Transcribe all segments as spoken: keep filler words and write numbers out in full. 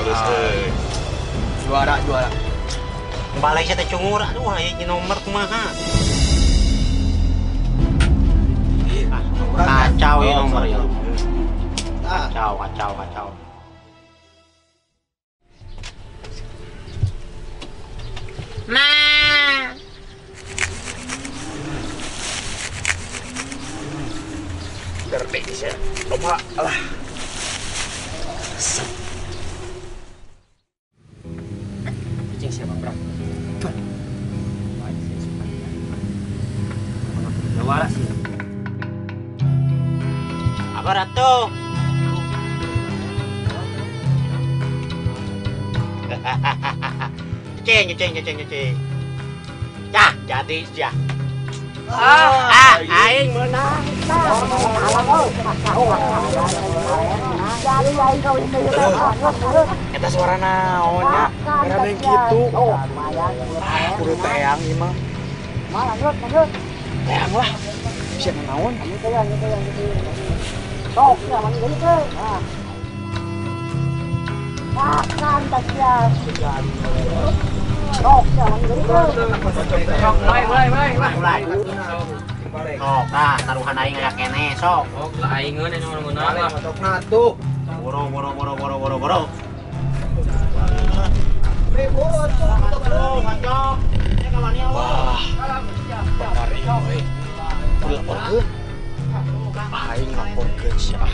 halus deh. Juara juara. Balai saya cungur aduh ini nomor kumaha. Kacau ya nomor ya. Kacau kacau kacau. Nah. Terbit saya. Coba lah. Kucing siapa berang? Tuan. Jawara sih. Apa Ratu? Ceng, ceng, ceng, ceng. Cah, jadi dia. Ah, aing menang. Eta suara naonnya, mereka gitu. Ah, kudu teang ini mah. Teang lah, bisa naon. Sok, jangan gitu. Makan tasya. Sok, jangan gitu. Sok, mulai, mulai, mulai, mulai. Sok, dah, taruhan aing nggak kene, sok. Sok, aing nggak nih nomor nomor lah. Sok natu. Boro, boro, boro, boro, boro, boro. Ribut, boro, macam. Ini kawannya. Wah, hari ini. Lapor ke? Aing lapor ke siapa?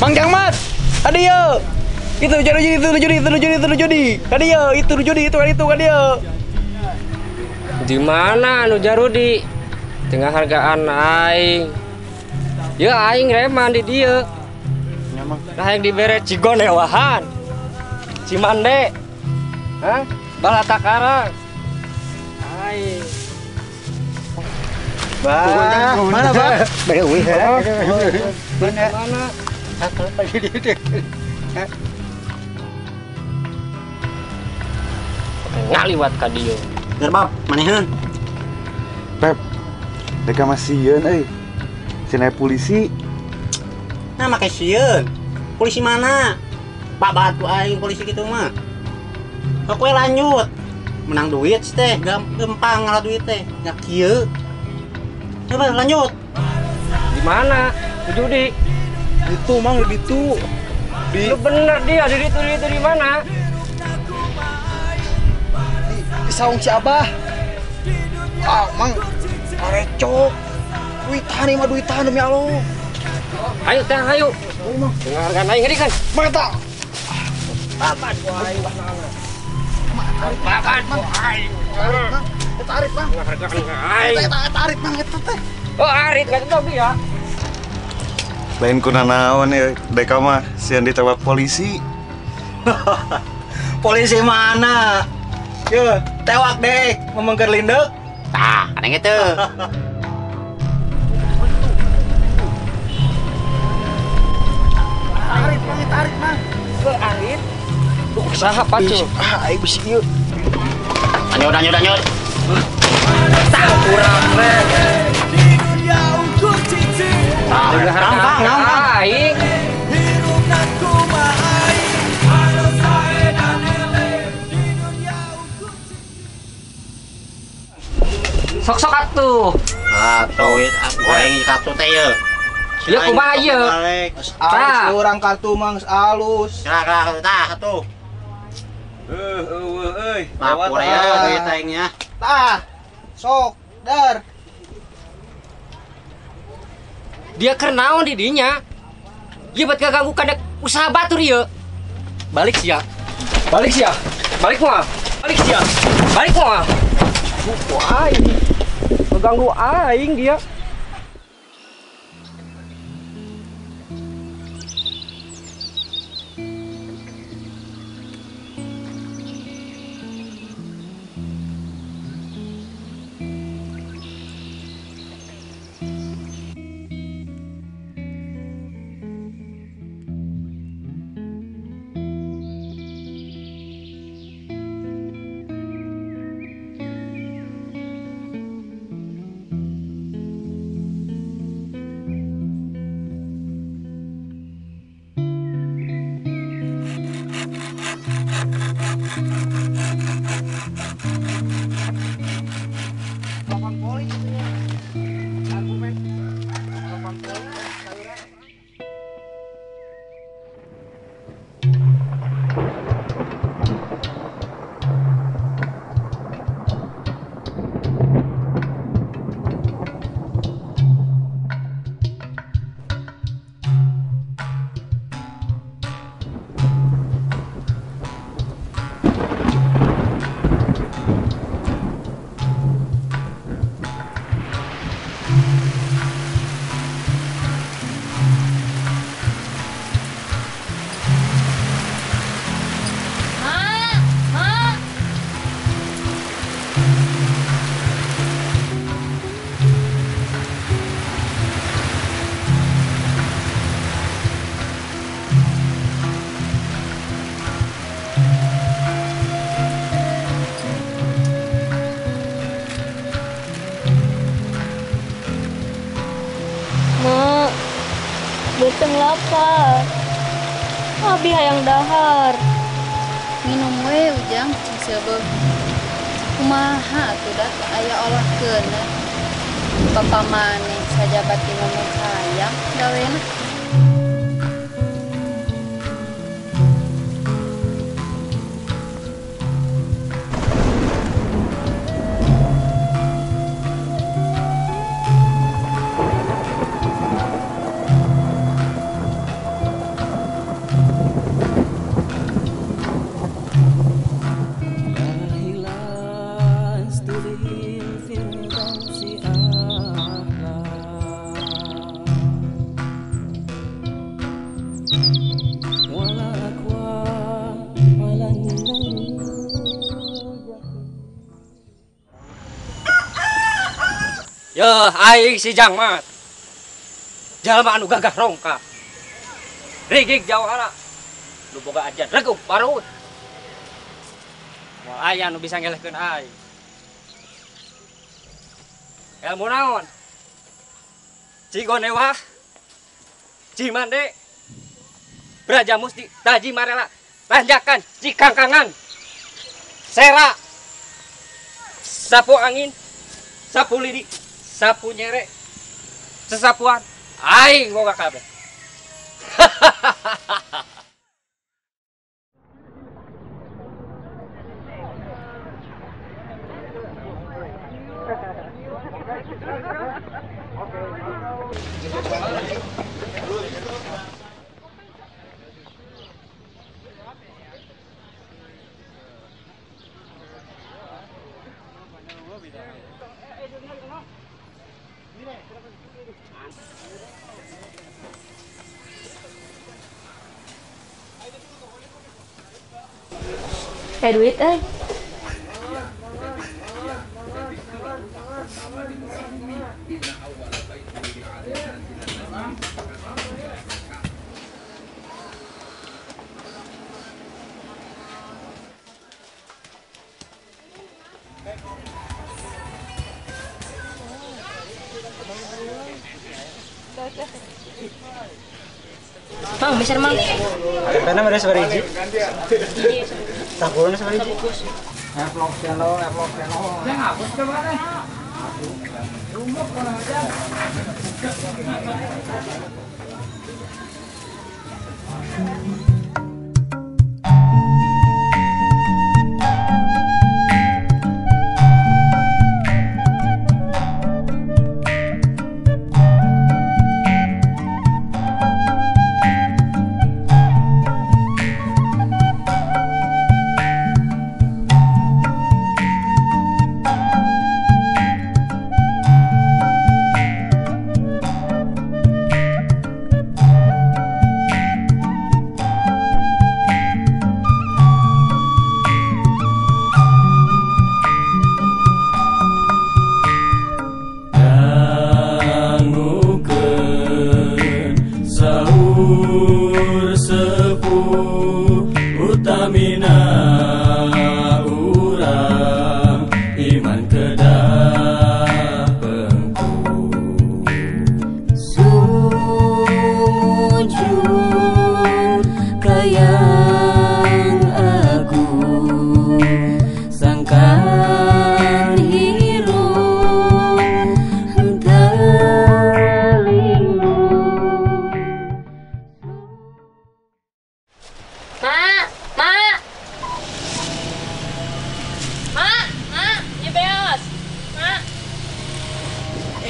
Mang Jamat, adio, itu judi itu judi itu judi itu judi, adio itu judi itu itu adio. Di mana nu Jarudi? Tengah hargaan aing. Ya aing reman di dia. Aing diberet cigon lewahan, Cimande, hah? Balatakarang, aing. Bah, mana bah? Berui, hah? Mana? Aku pergi dulu. Ngaliwat ka dieu. Gerbab, maneheun. Pep. Deka masieun euy. Cenah polisi. Nah, make sieun. Polisi mana? Pak batu aing polisi kitu mah. Sok we lanjut. Menang duit teh, gampang ngalah duit teh. Nya kieu. Coba lanjut. Di mana? Judi. Itu mang di itu di lu bener dia di itu di itu di mana di, di saung si abah ah mang arecok duitan ini mah duitan demi Allah ayo teh ayo oh, mang dengarkan aing ngeri kan mata papat gua aing papat gua aing tarik mang aing tarik mang itu teh oh arit enggak tahu ya. Lain kuna naon ya, Deka mah sian ditembak polisi. Polisi mana? Yo, tewak Dek, memengker lindek. Tah, kana gitu. Tarik, tarik, tarik, mah. Ke arit. Duh, saha pacu? Ah, aing bisi ieu. Anyot, anyot, anyot. Tah, kurang rek. Gampang, gampang aing. Sok-sok atuh. Atuh aku aing kartu teh ye. Ieu kumaha ye? Alus urang kartu mang alus. Tah, tah atuh. Heuh, eueuh euy. Lewat aing aingnya. Tah. Sok, dar. Dia kernaon di dinya. Dia buat ganggu kada usaha batur ieu. Balik sia. Balik sia. Balik moal. Balik sia. Balik moal. Aduh aing. Ngeganggu aing dia. Buteng lapar, abi hayang dahar. Minum we ujang, siapa? Kumaha tuh dah, ayah olah kena. Bapak mane saja bati ngomong sayang, gawena. Ya, aing si Jangmat. Jalma anu gagah rongka. Rigig jawara. Nu boga ajan regup parut. Moal aya nu bisa ngelehkeun aing. Elmu naon? Cigonewa. Cimande. Braja Musti, Taji Marela. Tanjakan, Cikangkangan. Sera. Sapu angin. Sapu lidi. Sapu nyerek, sesapuan, aing boga kabeh. Teh duit eh. Mang, bisa mang. Karena mereka sebar hiji. Takurannya sebar hiji. Aplok channel, aplok channel. Saya ngapus ke mana? Rumah kurang ajar.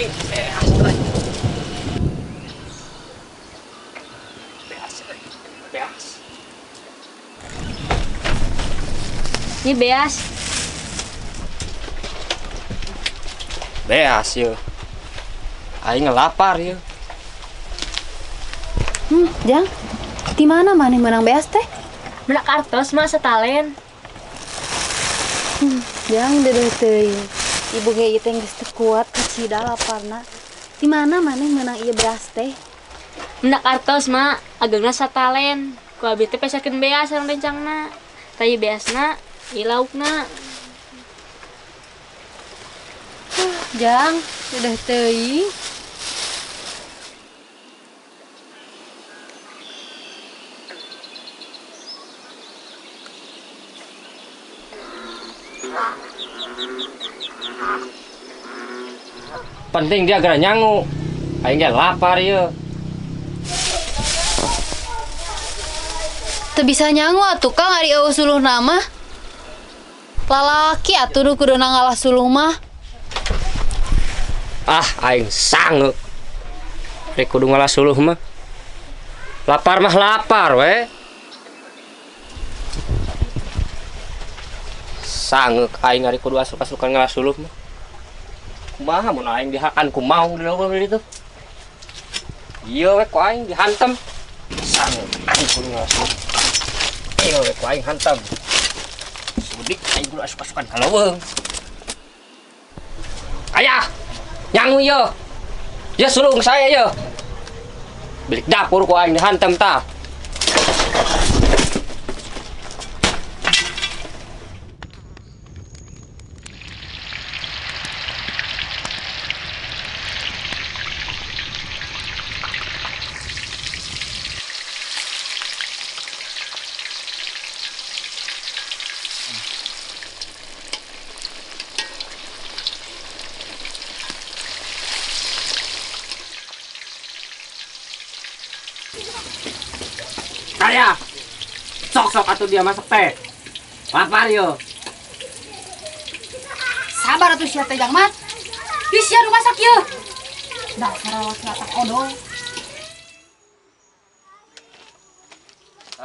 Ini beas. Beas ya. Aing ngelapar ya. Hmm, Jang. Di mana mana menang beas teh? Menang kartos mah setalen. Hmm, Jang dedeh teh. Ibu ge ieu teh geus teu kuat kacida laparna. Di mana mana menang ieu beas teh? Menang kartos mah ageuna satalen. Ku abi teh pesakeun beas sareng rencangna. Teh beasna di lauk nak, Jang, sudah tei. Penting dia gerak nyangu, aingnya lapar ya. Teu bisa nyangu atuh Kang ari eueuh suluh nama. Lalaki atuh nu kuduna ngalah suluh mah. Ah, aing sanggeup. Rek kudu ngalah suluh mah. Lapar mah lapar we. Sanggeup aing ari kudu asuk-asukan ngalah suluh mah. Kumaha mun aing dihakan kumaung di leuweung di ditu. Ieu we ku aing dihantem. Sanggeup aing kudu ngalah suluh. Ieu we ku aing hantem. Sudik aing kudu asuk-asukan ka leuweung. Ayah, nyangu yo. Ya sulung saya yo. Bilik dapur ku aing dihantem tah. Ayah, sok-sok atuh dia masak teh. Lapar yo. Sabar atuh sia teh Jangmat. Di sia nu masak yeuh. Dasar laki atak odol.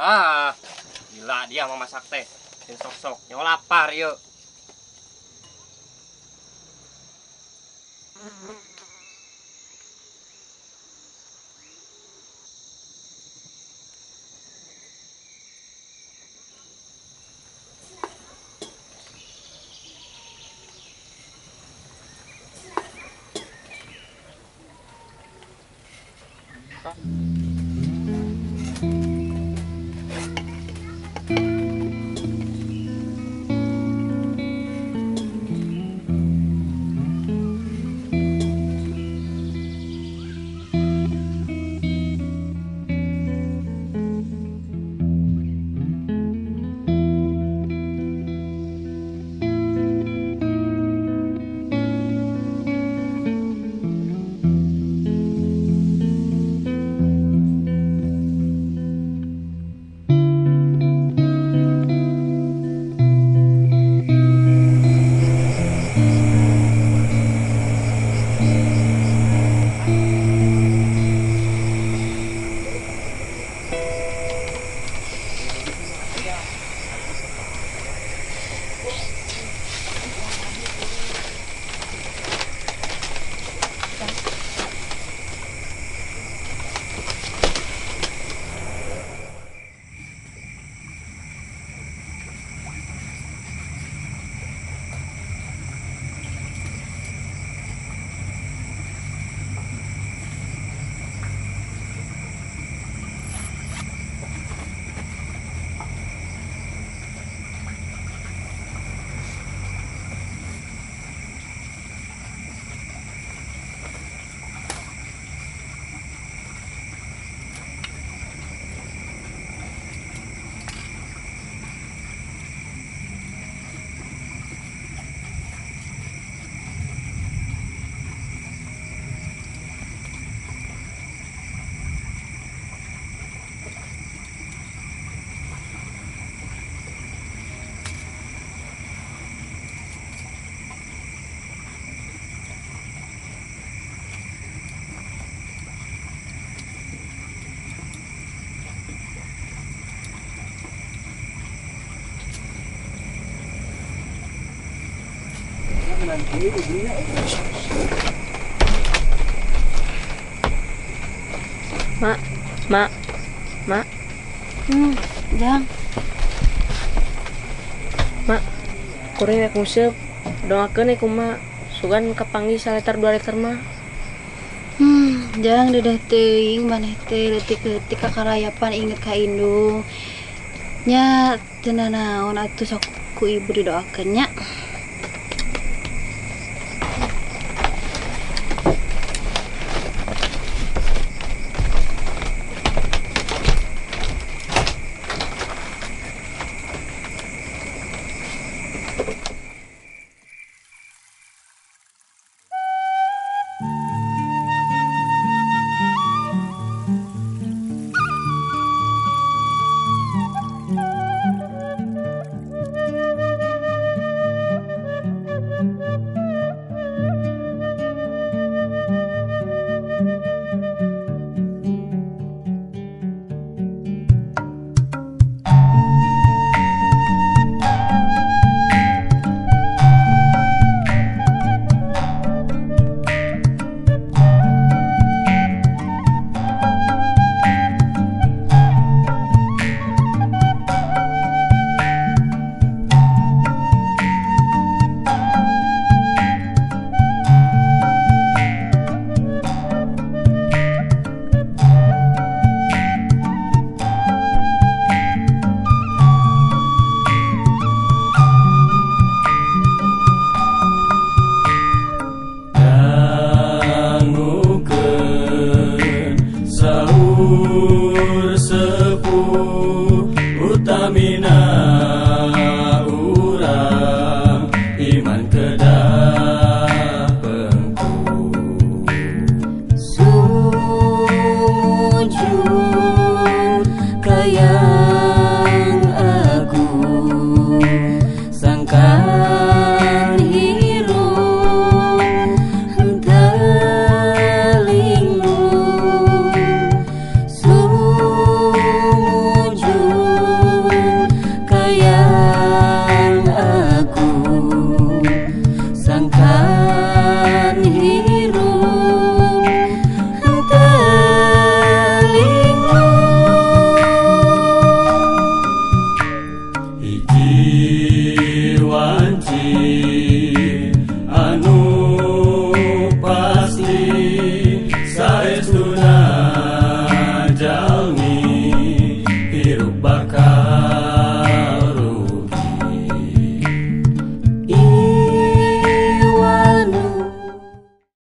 Ah, gila dia mau masak teh. Dia sok-sok nyo lapar yo. Thank you. nanti begini. Mak, mak, mak. Hmm, jang. Mak, kuring rek museup. Dongakeun e kumaha sugan kapanggih saletar dua liter mah. Hmm, jang dedeh teuing maneh teh leutik-leutik ka karayapan inget ka indung. Nya cenah naon atuh ku ibu didoakeun nya.